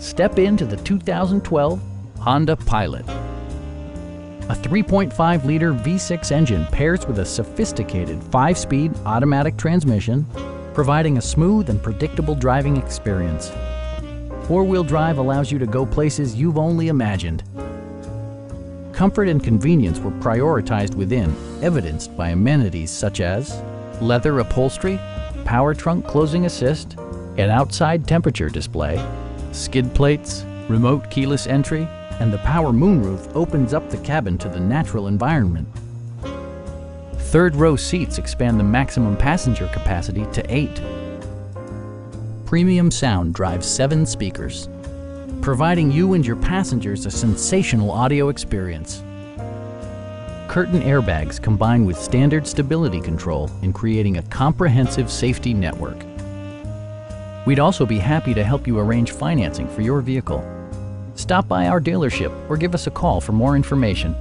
Step into the 2012 Honda Pilot. A 3.5-liter V6 engine pairs with a sophisticated 5-speed automatic transmission, providing a smooth and predictable driving experience. Four-wheel drive allows you to go places you've only imagined. Comfort and convenience were prioritized within, evidenced by amenities such as leather upholstery, power trunk closing assist, an outside temperature display, skid plates, remote keyless entry, and the power moonroof opens up the cabin to the natural environment. Third-row seats expand the maximum passenger capacity to 8. Premium sound drives 7 speakers, providing you and your passengers a sensational audio experience. Curtain airbags combine with standard stability control in creating a comprehensive safety network. We'd also be happy to help you arrange financing for your vehicle. Stop by our dealership or give us a call for more information.